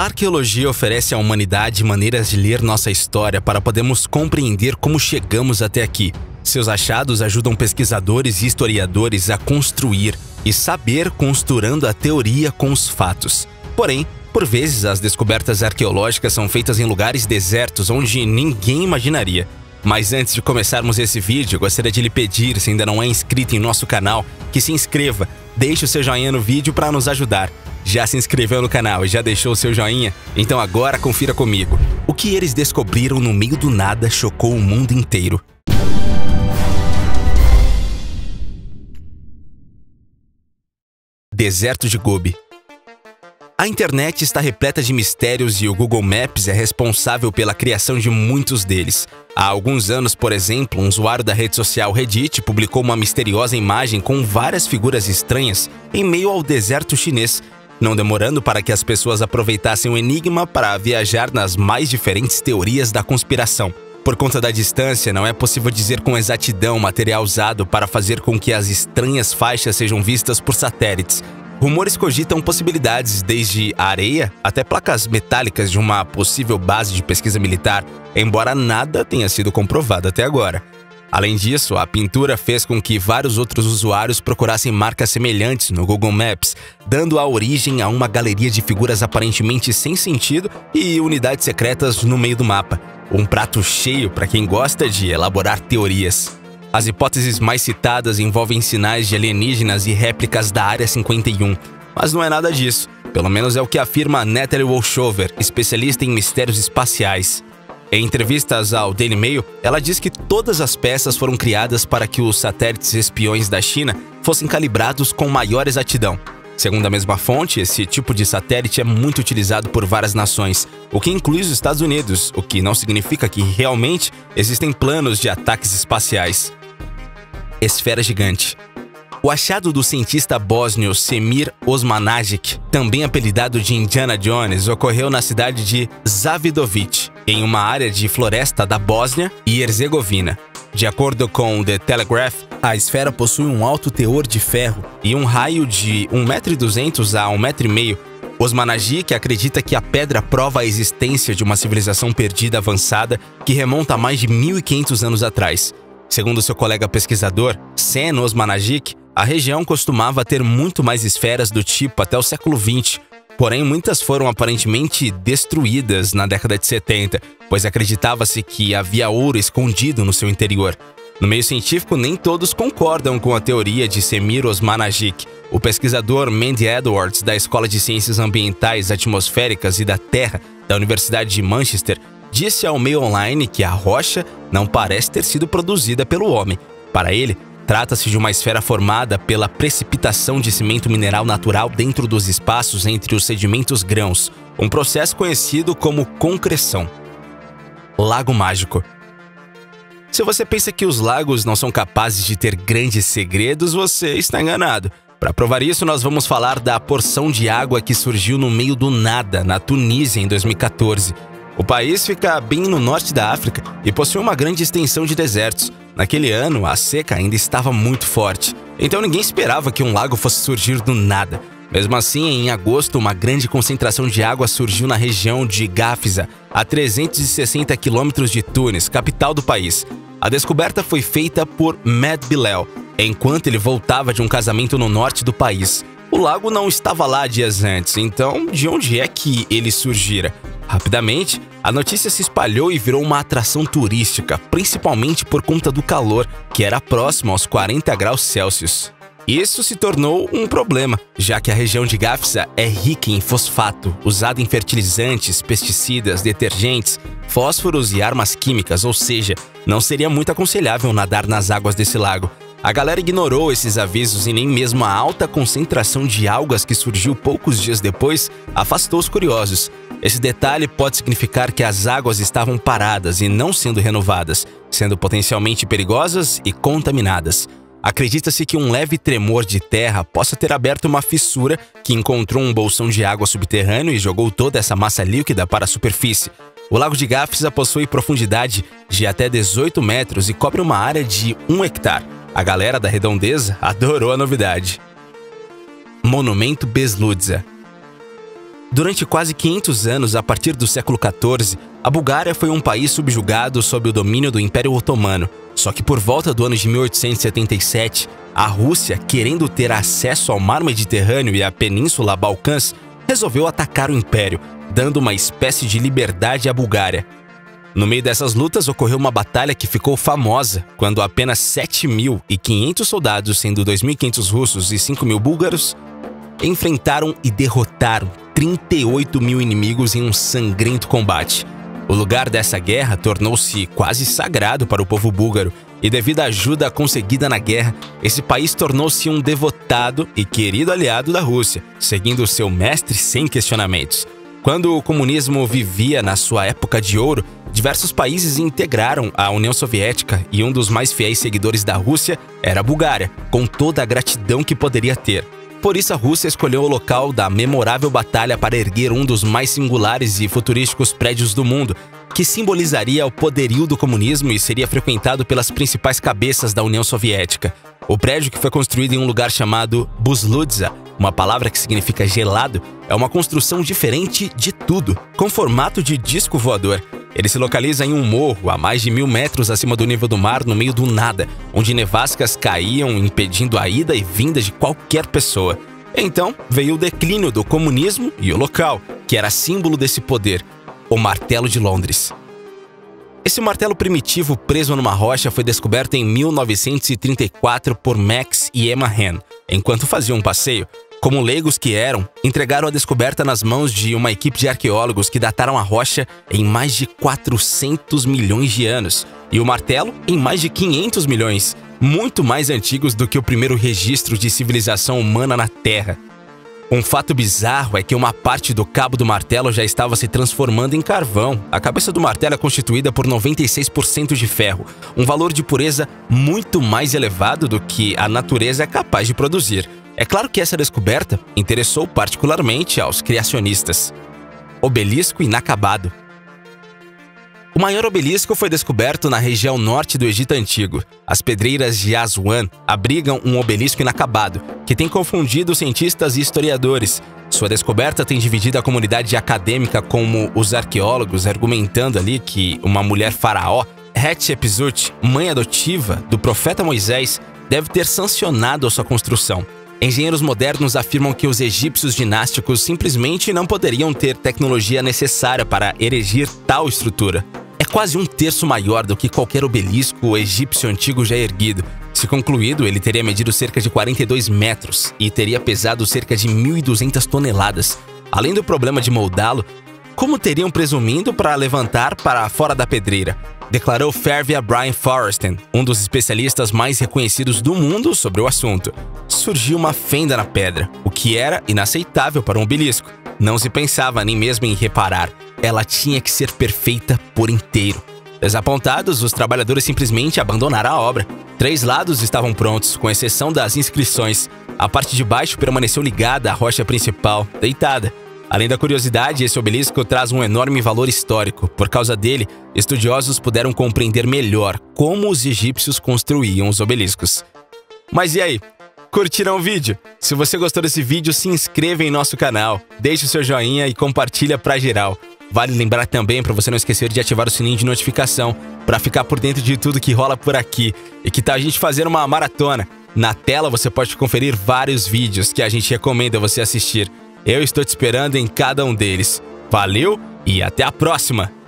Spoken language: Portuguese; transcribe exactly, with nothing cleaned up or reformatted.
A arqueologia oferece à humanidade maneiras de ler nossa história para podermos compreender como chegamos até aqui. Seus achados ajudam pesquisadores e historiadores a construir e saber, costurando a teoria com os fatos. Porém, por vezes, as descobertas arqueológicas são feitas em lugares desertos onde ninguém imaginaria. Mas antes de começarmos esse vídeo, gostaria de lhe pedir, se ainda não é inscrito em nosso canal, que se inscreva, deixe o seu joinha no vídeo para nos ajudar. Já se inscreveu no canal e já deixou o seu joinha? Então agora confira comigo. O que eles descobriram no meio do nada chocou o mundo inteiro. Deserto de Gobi. A internet está repleta de mistérios e o Google Maps é responsável pela criação de muitos deles. Há alguns anos, por exemplo, um usuário da rede social Reddit publicou uma misteriosa imagem com várias figuras estranhas em meio ao deserto chinês, não demorando para que as pessoas aproveitassem o enigma para viajar nas mais diferentes teorias da conspiração. Por conta da distância, não é possível dizer com exatidão o material usado para fazer com que as estranhas faixas sejam vistas por satélites. Rumores cogitam possibilidades desde areia até placas metálicas de uma possível base de pesquisa militar, embora nada tenha sido comprovado até agora. Além disso, a pintura fez com que vários outros usuários procurassem marcas semelhantes no Google Maps, dando a origem a uma galeria de figuras aparentemente sem sentido e unidades secretas no meio do mapa. Um prato cheio para quem gosta de elaborar teorias. As hipóteses mais citadas envolvem sinais de alienígenas e réplicas da Área cinquenta e um, mas não é nada disso, pelo menos é o que afirma Natalie Walshover, especialista em mistérios espaciais. Em entrevistas ao Daily Mail, ela diz que todas as peças foram criadas para que os satélites espiões da China fossem calibrados com maior exatidão. Segundo a mesma fonte, esse tipo de satélite é muito utilizado por várias nações, o que inclui os Estados Unidos, o que não significa que realmente existem planos de ataques espaciais. Esfera gigante. O achado do cientista bósnio Semir Osmanagić, também apelidado de Indiana Jones, ocorreu na cidade de Zavidović, em uma área de floresta da Bósnia e Herzegovina. De acordo com The Telegraph, a esfera possui um alto teor de ferro e um raio de um metro e duzentos a um metro e meio. Osmanagić acredita que a pedra prova a existência de uma civilização perdida avançada que remonta a mais de mil e quinhentos anos atrás. Segundo seu colega pesquisador, Semir Osmanagić, a região costumava ter muito mais esferas do tipo até o século vinte, porém muitas foram aparentemente destruídas na década de setenta, pois acreditava-se que havia ouro escondido no seu interior. No meio científico, nem todos concordam com a teoria de Semir Osmanagić. O pesquisador Mandy Edwards, da Escola de Ciências Ambientais, Atmosféricas e da Terra, da Universidade de Manchester, disse ao meio online que a rocha não parece ter sido produzida pelo homem. Para ele, trata-se de uma esfera formada pela precipitação de cimento mineral natural dentro dos espaços entre os sedimentos grãos, um processo conhecido como concreção. Lago Mágico. Se você pensa que os lagos não são capazes de ter grandes segredos, você está enganado. Para provar isso, nós vamos falar da porção de água que surgiu no meio do nada, na Tunísia, em dois mil e quatorze. O país fica bem no norte da África e possui uma grande extensão de desertos. Naquele ano, a seca ainda estava muito forte, então ninguém esperava que um lago fosse surgir do nada. Mesmo assim, em agosto, uma grande concentração de água surgiu na região de Gafsa, a trezentos e sessenta quilômetros de Tunis, capital do país. A descoberta foi feita por Med Bilel, enquanto ele voltava de um casamento no norte do país. O lago não estava lá dias antes, então de onde é que ele surgira? Rapidamente, a notícia se espalhou e virou uma atração turística, principalmente por conta do calor, que era próximo aos quarenta graus Celsius. Isso se tornou um problema, já que a região de Gafsa é rica em fosfato, usado em fertilizantes, pesticidas, detergentes, fósforos e armas químicas, ou seja, não seria muito aconselhável nadar nas águas desse lago. A galera ignorou esses avisos e nem mesmo a alta concentração de algas que surgiu poucos dias depois afastou os curiosos. Esse detalhe pode significar que as águas estavam paradas e não sendo renovadas, sendo potencialmente perigosas e contaminadas. Acredita-se que um leve tremor de terra possa ter aberto uma fissura que encontrou um bolsão de água subterrâneo e jogou toda essa massa líquida para a superfície. O lago de Gafsa possui profundidade de até dezoito metros e cobre uma área de um hectare. A galera da redondeza adorou a novidade. Monumento Buzludza. Durante quase quinhentos anos, a partir do século quatorze, a Bulgária foi um país subjugado sob o domínio do Império Otomano. Só que por volta do ano de mil oitocentos e setenta e sete, a Rússia, querendo ter acesso ao Mar Mediterrâneo e à Península Balcãs, resolveu atacar o Império, dando uma espécie de liberdade à Bulgária. No meio dessas lutas ocorreu uma batalha que ficou famosa, quando apenas sete mil e quinhentos soldados, sendo dois mil e quinhentos russos e cinco mil búlgaros, enfrentaram e derrotaram trinta e oito mil inimigos em um sangrento combate. O lugar dessa guerra tornou-se quase sagrado para o povo búlgaro, e devido à ajuda conseguida na guerra, esse país tornou-se um devotado e querido aliado da Rússia, seguindo seu mestre sem questionamentos. Quando o comunismo vivia na sua época de ouro, diversos países integraram a União Soviética e um dos mais fiéis seguidores da Rússia era a Bulgária, com toda a gratidão que poderia ter. Por isso, a Rússia escolheu o local da memorável batalha para erguer um dos mais singulares e futurísticos prédios do mundo, que simbolizaria o poderio do comunismo e seria frequentado pelas principais cabeças da União Soviética. O prédio, que foi construído em um lugar chamado Buzludza, uma palavra que significa gelado, é uma construção diferente de tudo, com formato de disco voador. Ele se localiza em um morro a mais de mil metros acima do nível do mar, no meio do nada, onde nevascas caíam, impedindo a ida e vinda de qualquer pessoa. Então, veio o declínio do comunismo e o local, que era símbolo desse poder, o Martelo de Londres. Esse martelo primitivo preso numa rocha foi descoberto em mil novecentos e trinta e quatro por Max e Emma Hahn, enquanto faziam um passeio. Como leigos que eram, entregaram a descoberta nas mãos de uma equipe de arqueólogos que dataram a rocha em mais de quatrocentos milhões de anos e o martelo em mais de quinhentos milhões, muito mais antigos do que o primeiro registro de civilização humana na Terra. Um fato bizarro é que uma parte do cabo do martelo já estava se transformando em carvão. A cabeça do martelo é constituída por noventa e seis por cento de ferro, um valor de pureza muito mais elevado do que a natureza é capaz de produzir. É claro que essa descoberta interessou particularmente aos criacionistas. Obelisco inacabado. O maior obelisco foi descoberto na região norte do Egito Antigo. As pedreiras de Aswan abrigam um obelisco inacabado, que tem confundido cientistas e historiadores. Sua descoberta tem dividido a comunidade acadêmica, como os arqueólogos, argumentando ali que uma mulher faraó, Hatshepsut, mãe adotiva do profeta Moisés, deve ter sancionado a sua construção. Engenheiros modernos afirmam que os egípcios dinásticos simplesmente não poderiam ter tecnologia necessária para erigir tal estrutura. É quase um terço maior do que qualquer obelisco egípcio antigo já erguido. Se concluído, ele teria medido cerca de quarenta e dois metros e teria pesado cerca de mil e duzentas toneladas. Além do problema de moldá-lo, como teriam presumido para levantar para fora da pedreira? Declarou férvia Brian Forrester, um dos especialistas mais reconhecidos do mundo sobre o assunto. Surgiu uma fenda na pedra, o que era inaceitável para um obelisco. Não se pensava nem mesmo em reparar. Ela tinha que ser perfeita por inteiro. Desapontados, os trabalhadores simplesmente abandonaram a obra. Três lados estavam prontos, com exceção das inscrições. A parte de baixo permaneceu ligada à rocha principal, deitada. Além da curiosidade, esse obelisco traz um enorme valor histórico. Por causa dele, estudiosos puderam compreender melhor como os egípcios construíam os obeliscos. Mas e aí? Curtiram o vídeo? Se você gostou desse vídeo, se inscreva em nosso canal, deixe o seu joinha e compartilha pra geral. Vale lembrar também para você não esquecer de ativar o sininho de notificação para ficar por dentro de tudo que rola por aqui. E que tal a gente fazer uma maratona? Na tela você pode conferir vários vídeos que a gente recomenda você assistir. Eu estou te esperando em cada um deles. Valeu e até a próxima!